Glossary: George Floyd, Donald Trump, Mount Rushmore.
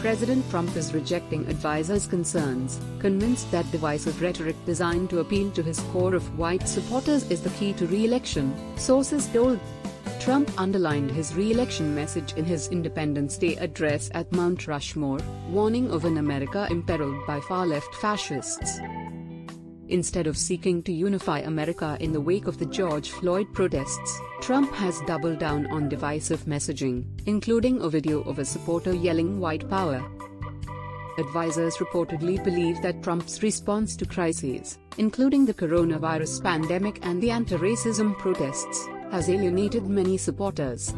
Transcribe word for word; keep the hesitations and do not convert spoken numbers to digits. President Trump is rejecting advisers' concerns, convinced that divisive rhetoric designed to appeal to his core of white supporters is the key to re-election, sources told. Trump underlined his re-election message in his Independence Day address at Mount Rushmore, warning of an America imperiled by far-left fascists. Instead of seeking to unify America in the wake of the George Floyd protests, Trump has doubled down on divisive messaging, including a video of a supporter yelling "White Power." Advisers reportedly believe that Trump's response to crises, including the coronavirus pandemic and the anti-racism protests, has alienated many supporters.